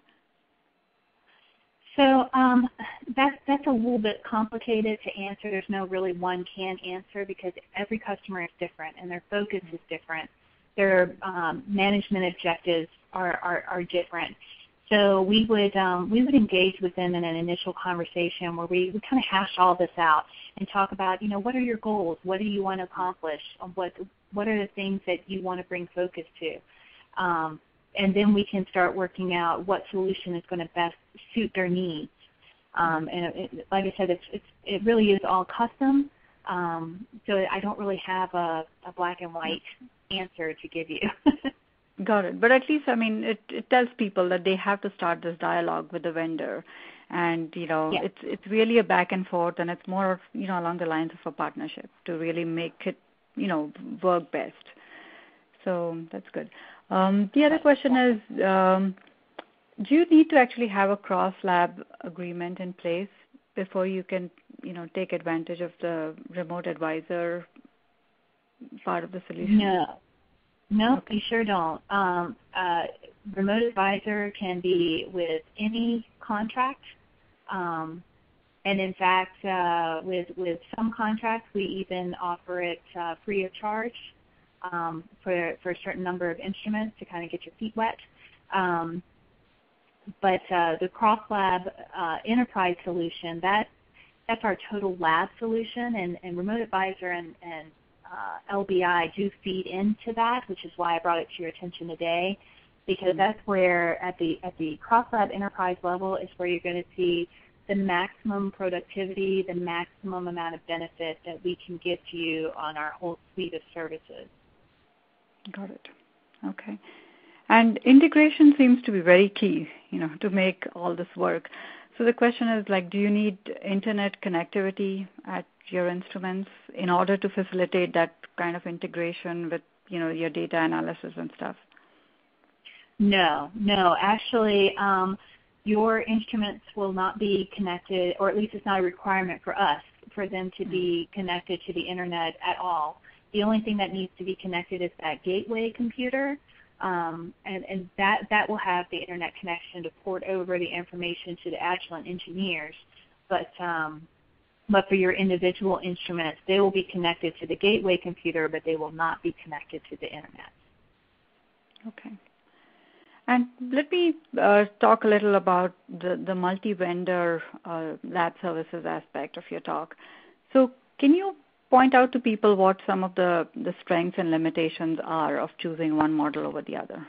So um, that, that's a little bit complicated to answer. There's no really one can answer because every customer is different and their focus is different. Their um, management objectives are, are, are different. So we would um, we would engage with them in an initial conversation where we would kind of hash all this out and talk about, you know, what are your goals? What do you want to accomplish? What what are the things that you want to bring focus to? Um, and then we can start working out what solution is going to best suit their needs. Um, and it, it, like I said, it's, it's, it really is all custom. Um, so I don't really have a, a black and white answer to give you. Got it. But at least, I mean, it, it tells people that they have to start this dialogue with the vendor. And, you know, yeah. it's it's really a back and forth, and it's more, you know, along the lines of a partnership to really make it, you know, work best. So that's good. Um, the other question is, um, do you need to actually have a cross-lab agreement in place before you can, you know, take advantage of the Remote Advisor part of the solution? No. No, okay. You sure don't. Um, uh, Remote Advisor can be with any contract, um, and in fact, uh, with with some contracts, we even offer it uh, free of charge um, for for a certain number of instruments to kind of get your feet wet. Um, but uh, the CrossLab uh, Enterprise solution, that that's our total lab solution, and, and Remote Advisor and and Uh, L B I do feed into that, which is why I brought it to your attention today, because mm-hmm. that's where at the at the CrossLab Enterprise level is where you're going to see the maximum productivity, the maximum amount of benefit that we can give to you on our whole suite of services. Got it. Okay. And integration seems to be very key, you know, to make all this work. So the question is, like, do you need internet connectivity at your instruments in order to facilitate that kind of integration with, you know, your data analysis and stuff? No, no. Actually, um, your instruments will not be connected, or at least it's not a requirement for us for them to be connected to the internet at all. The only thing that needs to be connected is that gateway computer, um, and, and that, that will have the internet connection to port over the information to the Agilent engineers. But, um, but for your individual instruments, they will be connected to the gateway computer, but they will not be connected to the internet. Okay. And let me uh, talk a little about the, the multi-vendor uh, lab services aspect of your talk. So can you point out to people what some of the, the strengths and limitations are of choosing one model over the other?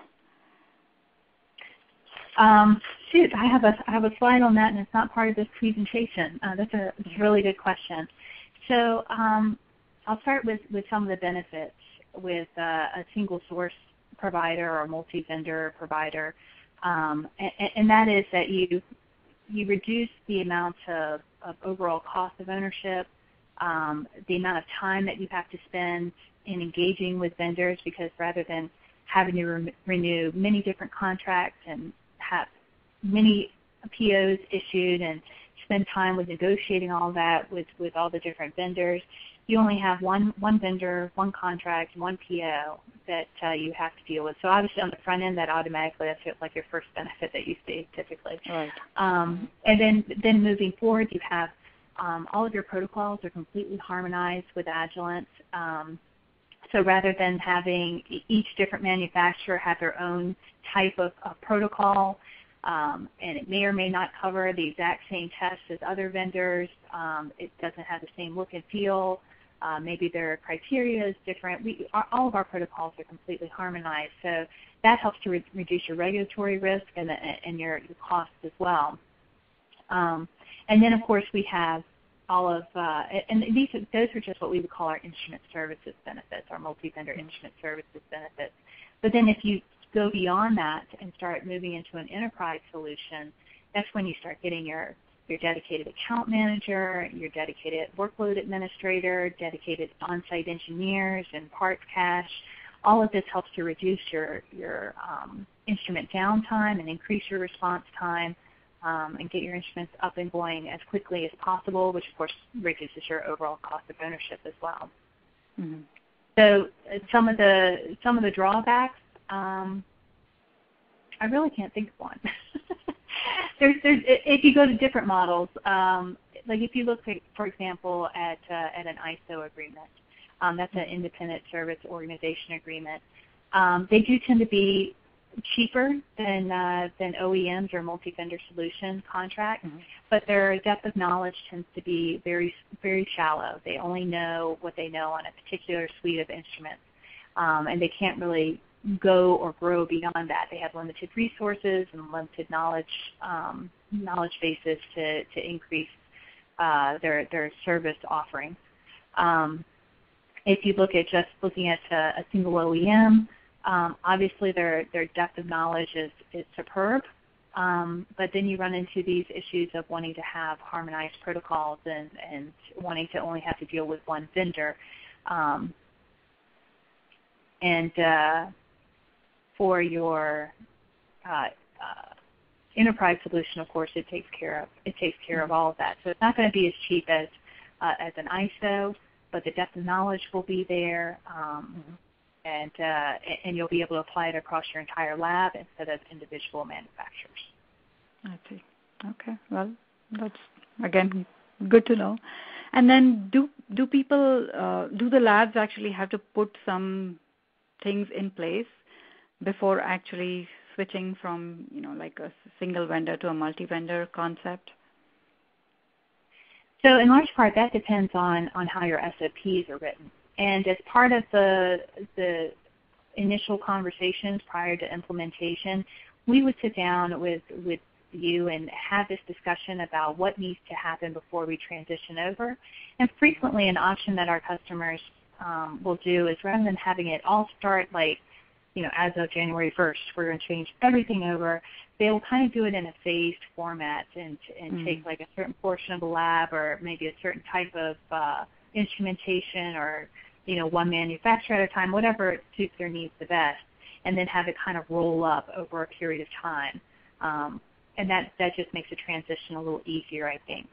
Um, shoot, I have, a, I have a slide on that, and it's not part of this presentation. Uh, that's, a, that's a really good question. So um, I'll start with, with some of the benefits with uh, a single source provider or multi-vendor provider, um, and, and that is that you you reduce the amount of, of overall cost of ownership, um, the amount of time that you have to spend in engaging with vendors, because rather than having to re renew many different contracts and have many P Os issued and spend time with negotiating all that with, with all the different vendors, you only have one, one vendor, one contract, one P O that uh, you have to deal with. So obviously on the front end, that automatically, that's like your first benefit that you see typically. Right. Um, and then, then moving forward, you have um, all of your protocols are completely harmonized with Agilent. Um, so rather than having each different manufacturer have their own type of, of protocol, Um, and it may or may not cover the exact same tests as other vendors. Um, it doesn't have the same look and feel. Uh, maybe their criteria is different. We, our, all of our protocols are completely harmonized, so that helps to re reduce your regulatory risk and, the, and your, your costs as well. Um, and then, of course, we have all of uh, and these those are just what we would call our instrument services benefits, our multi-vendor instrument services benefits. But then, if you go beyond that and start moving into an enterprise solution, that's when you start getting your, your dedicated account manager, your dedicated workload administrator, dedicated on-site engineers and parts cache. All of this helps to reduce your, your um, instrument downtime and increase your response time um, and get your instruments up and going as quickly as possible, which of course reduces your overall cost of ownership as well. Mm-hmm. So some of the, some of the drawbacks, Um, I really can't think of one. there's, there's, if you go to different models, um, like if you look, for, for example, at, uh, at an I S O agreement, um, that's an independent service organization agreement, um, they do tend to be cheaper than, uh, than O E Ms or multi-vendor solution contracts, mm-hmm. but their depth of knowledge tends to be very, very shallow. They only know what they know on a particular suite of instruments, um, and they can't really go or grow beyond that. They have limited resources and limited knowledge um, knowledge bases to, to increase uh, their, their service offerings. Um, if you look at just looking at a, a single O E M, um, obviously their, their depth of knowledge is, is superb, um, but then you run into these issues of wanting to have harmonized protocols and, and wanting to only have to deal with one vendor. Um, and uh, For your uh, uh, enterprise solution, of course, it takes care of it takes care of all of that. So it's not going to be as cheap as uh, as an I S O, but the depth of knowledge will be there, um, and uh, and you'll be able to apply it across your entire lab instead of individual manufacturers. I see. Okay. Well, that's again good to know. And then, do do people uh, do the labs actually have to put some things in place before actually switching from, you know, like a single vendor to a multi-vendor concept? So in large part, that depends on, on how your S O Ps are written. And as part of the, the initial conversations prior to implementation, we would sit down with, with you and have this discussion about what needs to happen before we transition over. And frequently an option that our customers um, will do is, rather than having it all start like, you know, as of January first, we're going to change everything over, they will kind of do it in a phased format and, and mm-hmm. take like a certain portion of the lab or maybe a certain type of uh, instrumentation or, you know, one manufacturer at a time, whatever suits their needs the best, and then have it kind of roll up over a period of time. Um, and that, that just makes the transition a little easier, I think.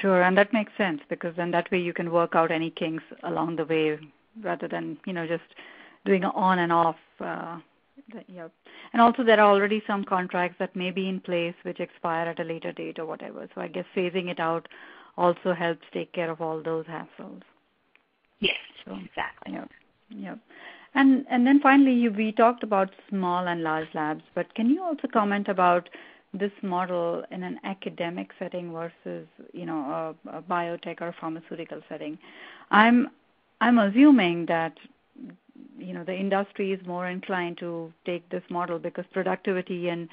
Sure, and that makes sense, because then that way you can work out any kinks along the way rather than, you know, just doing on and off. Uh, the, you know. And also there are already some contracts that may be in place which expire at a later date or whatever. So I guess phasing it out also helps take care of all those hassles. Yes, so, exactly. Yeah, yeah. And and then finally, you, we talked about small and large labs, but can you also comment about this model in an academic setting versus, you know, a, a biotech or pharmaceutical setting? I'm I'm assuming that, you know, the industry is more inclined to take this model because productivity and,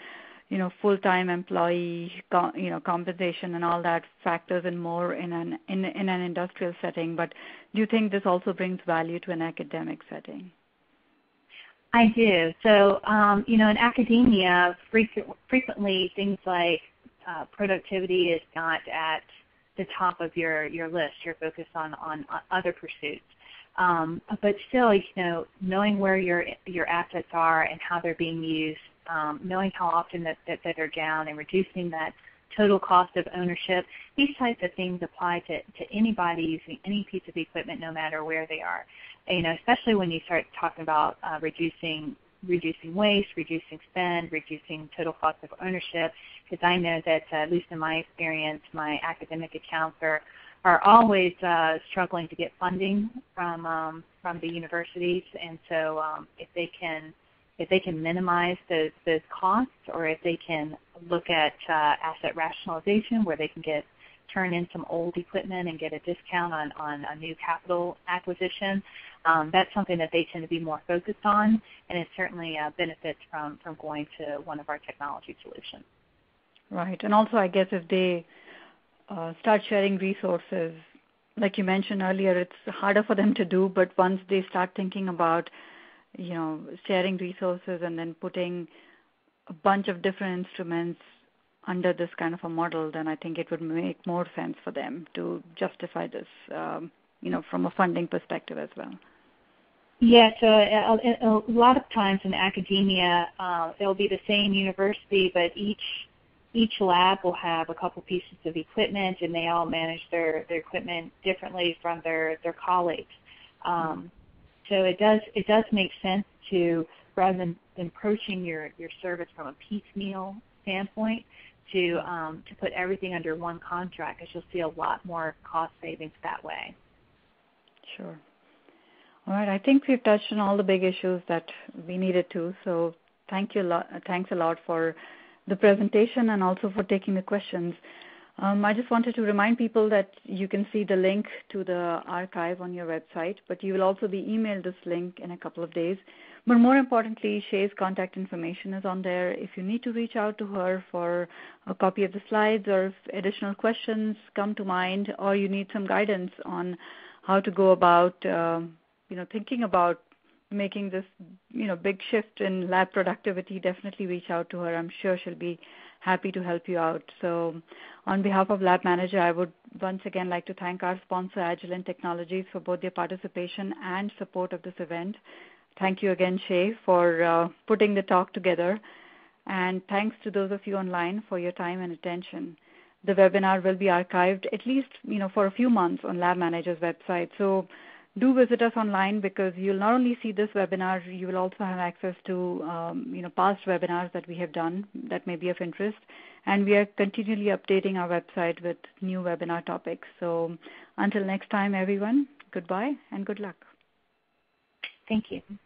you know, full-time employee, you know, compensation and all that factors in more in an in, in an industrial setting. But do you think this also brings value to an academic setting? I do. So, um, you know, in academia, frequently things like uh, productivity is not at the top of your, your list. You're focused on, on other pursuits. Um, but still, you know, knowing where your your assets are and how they're being used, um, knowing how often that, that, that they're down and reducing that total cost of ownership, these types of things apply to, to anybody using any piece of equipment no matter where they are. You know, especially when you start talking about uh, reducing reducing waste, reducing spend, reducing total cost of ownership, because I know that, uh, at least in my experience, my academic accounts are are always uh, struggling to get funding from um, from the universities, and so um, if they can if they can minimize those those costs, or if they can look at uh, asset rationalization, where they can get turn in some old equipment and get a discount on, on a new capital acquisition, um, that's something that they tend to be more focused on, and it certainly uh, benefits from from going to one of our technology solutions. Right, and also I guess if they Uh, start sharing resources. Like you mentioned earlier, it's harder for them to do, but once they start thinking about, you know, sharing resources and then putting a bunch of different instruments under this kind of a model, then I think it would make more sense for them to justify this, um, you know, from a funding perspective as well. Yeah, so a, a lot of times in academia, uh, it'll be the same university, but each Each lab will have a couple pieces of equipment, and they all manage their, their equipment differently from their, their colleagues. Um, so it does it does make sense to, rather than approaching your, your service from a piecemeal standpoint, to um, to put everything under one contract, because you'll see a lot more cost savings that way. Sure. All right. I think we've touched on all the big issues that we needed to. So thank you. Lo- thanks a lot for the presentation and also for taking the questions. Um, I just wanted to remind people that you can see the link to the archive on your website, but you will also be emailed this link in a couple of days. But more importantly, Shae's contact information is on there. If you need to reach out to her for a copy of the slides, or if additional questions come to mind, or you need some guidance on how to go about, uh, you know, thinking about making this, you know, big shift in lab productivity, definitely reach out to her. I'm sure she'll be happy to help you out. So on behalf of Lab Manager, I would once again like to thank our sponsor, Agilent Technologies, for both their participation and support of this event. Thank you again, Shae, for uh, putting the talk together. And thanks to those of you online for your time and attention. The webinar will be archived at least, you know, for a few months on Lab Manager's website. So do visit us online, because you'll not only see this webinar, you will also have access to um, you know, past webinars that we have done that may be of interest. And we are continually updating our website with new webinar topics. So until next time, everyone, goodbye and good luck. Thank you.